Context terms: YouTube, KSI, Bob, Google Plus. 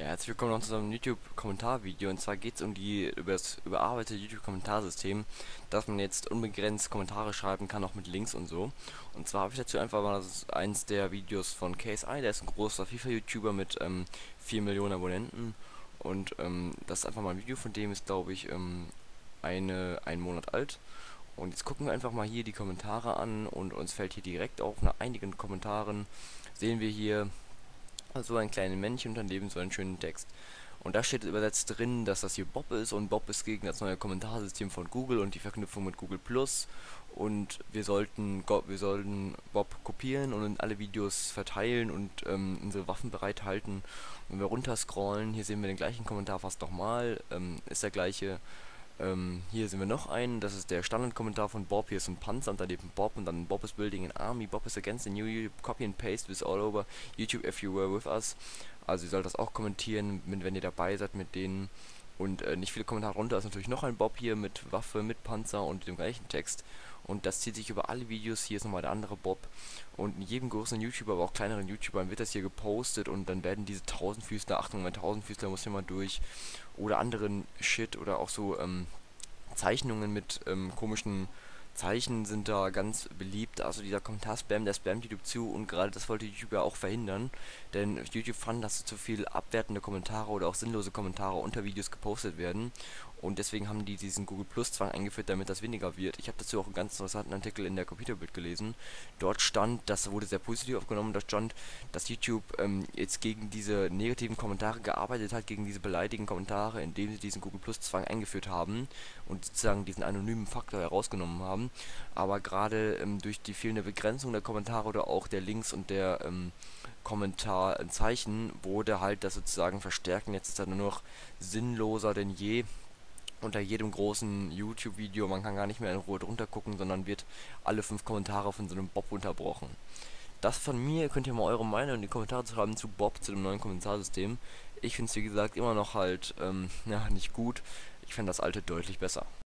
Ja, herzlich willkommen noch zu einem YouTube-Kommentarvideo, und zwar geht es um das überarbeitete YouTube-Kommentarsystem, dass man jetzt unbegrenzt Kommentare schreiben kann, auch mit Links und so. Und zwar habe ich dazu einfach mal eins der Videos von KSI, der ist ein großer FIFA-YouTuber mit 4 Millionen Abonnenten, und das ist einfach mal ein Video von dem, ist glaube ich einen Monat alt. Und jetzt gucken wir einfach mal hier die Kommentare an, und uns fällt hier direkt auf, nach einigen Kommentaren sehen wir hier so ein kleines Männchen und daneben so einen schönen Text. Und da steht übersetzt drin, dass das hier Bob ist, und Bob ist gegen das neue Kommentarsystem von Google und die Verknüpfung mit Google Plus. Und wir sollten Bob kopieren und in alle Videos verteilen und unsere Waffen bereithalten. Wenn wir runter scrollen, hier sehen wir den gleichen Kommentar fast nochmal, ist der gleiche. Hier sehen wir noch einen, das ist der Standardkommentar von Bob, hier ist ein Panzer und daneben Bob und dann Bob is building an army, Bob is against the new YouTube, copy and paste with all over YouTube if you were with us. Also ihr sollt das auch kommentieren, wenn ihr dabei seid mit denen. Und nicht viele Kommentare runter, ist natürlich noch ein Bob hier mit Waffe, mit Panzer und dem gleichen Text. Und das zieht sich über alle Videos, hier ist nochmal der andere Bob. Und in jedem großen YouTuber, aber auch kleineren YouTubern wird das hier gepostet, und dann werden diese Tausendfüßler, Achtung, mein Tausendfüßler muss hier mal durch. Oder anderen Shit, oder auch so Zeichnungen mit komischen Zeichen sind da ganz beliebt. Also dieser Kommentar-Spam, der spammt YouTube zu, und gerade das wollte YouTube ja auch verhindern, denn YouTube fand, dass zu viel abwertende Kommentare oder auch sinnlose Kommentare unter Videos gepostet werden, und deswegen haben die diesen Google Plus Zwang eingeführt, damit das weniger wird. Ich habe dazu auch einen ganz interessanten Artikel in der Computerbild gelesen. Dort stand, das wurde sehr positiv aufgenommen, dort stand, dass YouTube jetzt gegen diese negativen Kommentare gearbeitet hat, gegen diese beleidigenden Kommentare, indem sie diesen Google Plus Zwang eingeführt haben und sozusagen diesen anonymen Faktor herausgenommen haben. Aber gerade durch die fehlende Begrenzung der Kommentare oder auch der Links und der Kommentarzeichen wurde halt das sozusagen verstärkt, und jetzt ist das nur noch sinnloser denn je. Unter jedem großen YouTube-Video, man kann gar nicht mehr in Ruhe drunter gucken, sondern wird alle 5 Kommentare von so einem Bob unterbrochen. Das von mir, könnt ihr mal eure Meinung in die Kommentare schreiben zu Bob, zu dem neuen Kommentarsystem. Ich finde es wie gesagt immer noch halt, ja, nicht gut. Ich fände das alte deutlich besser.